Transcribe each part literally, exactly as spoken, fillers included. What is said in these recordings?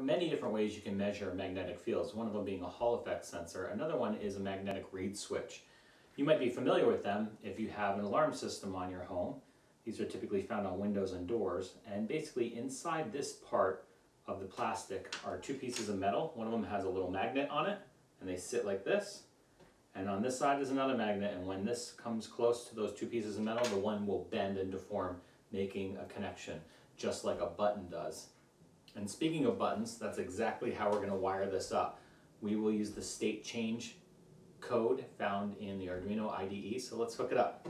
are many different ways you can measure magnetic fields, one of them being a Hall effect sensor. Another one is a magnetic reed switch. You might be familiar with them if you have an alarm system on your home. These are typically found on windows and doors, and basically inside this part of the plastic are two pieces of metal. One of them has a little magnet on it, and they sit like this. And on this side is another magnet, and when this comes close to those two pieces of metal, the one will bend and deform, making a connection, just like a button does. And speaking of buttons, that's exactly how we're going to wire this up. We will use the state change code found in the Arduino I D E, so let's hook it up.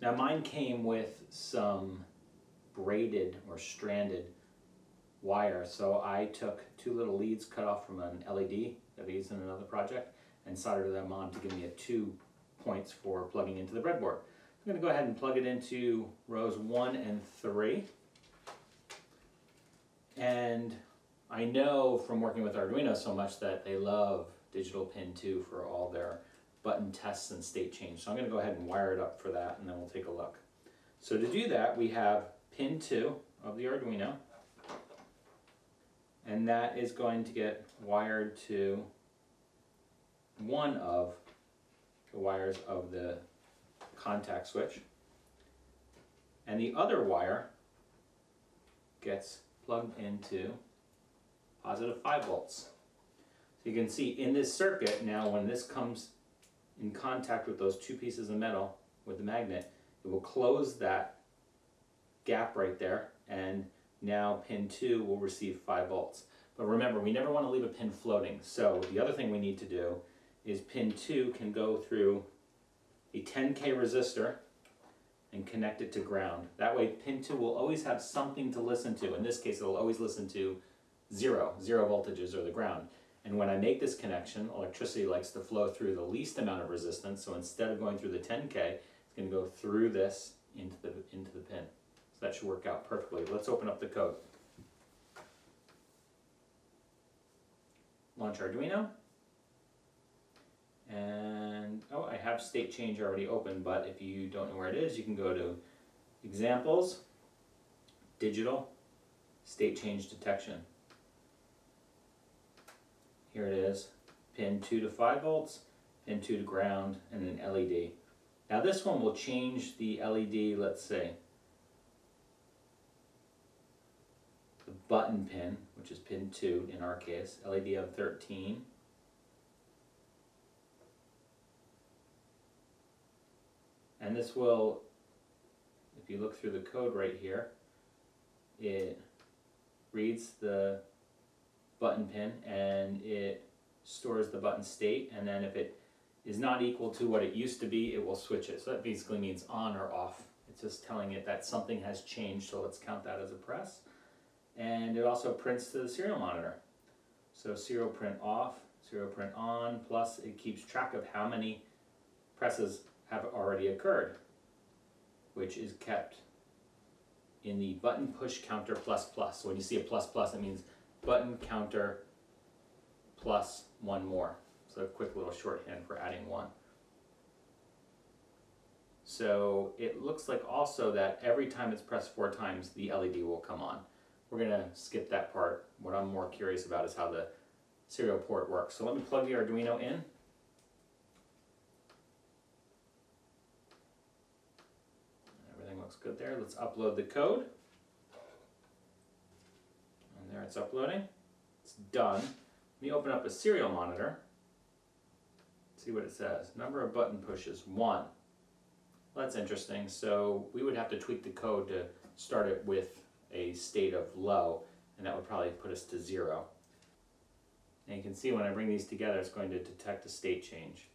Now mine came with some braided or stranded wire, so I took two little leads cut off from an L E D that I used in another project and soldered them on to give me a two points for plugging into the breadboard. I'm going to go ahead and plug it into rows one and three. And I know from working with Arduino so much that they love digital pin two for all their button tests and state change. So I'm going to go ahead and wire it up for that, and then we'll take a look. So to do that, we have pin two of the Arduino, and that is going to get wired to one of the wires of the contact switch, and the other wire gets plugged into positive five volts. So you can see in this circuit now, when this comes in contact with those two pieces of metal with the magnet, it will close that gap right there, and now pin two will receive five volts. But remember, we never want to leave a pin floating, so the other thing we need to do is pin two can go through a ten K resistor and connect it to ground. That way pin two will always have something to listen to. In this case, it'll always listen to zero. Zero voltages or the ground. And when I make this connection, electricity likes to flow through the least amount of resistance, so instead of going through the ten K, it's going to go through this into the, into the pin. So that should work out perfectly. Let's open up the code. Launch Arduino. And, oh, I have state change already open, but if you don't know where it is, you can go to Examples, Digital, State Change Detection. Here it is, pin two to five volts, pin two to ground, and an L E D. Now this one will change the L E D, let's see, the button pin, which is pin two in our case, L E D on thirteen. And this will, if you look through the code right here, it reads the button pin and it stores the button state, and then if it is not equal to what it used to be, it will switch it. So that basically means on or off. It's just telling it that something has changed, so let's count that as a press. And it also prints to the serial monitor. So serial print off, serial print on, plus it keeps track of how many presses have already occurred, which is kept in the button push counter plus plus. So when you see a plus plus, it means button counter plus one more. So a quick little shorthand for adding one. So it looks like also that every time it's pressed four times, the L E D will come on. We're going to skip that part. What I'm more curious about is how the serial port works. So let me plug the Arduino in. Good there. Let's upload the code. And there it's uploading. It's done. Let me open up a serial monitor. See what it says. Number of button pushes, one. Well, that's interesting. So we would have to tweak the code to start it with a state of low, and that would probably put us to zero. And you can see when I bring these together, it's going to detect a state change.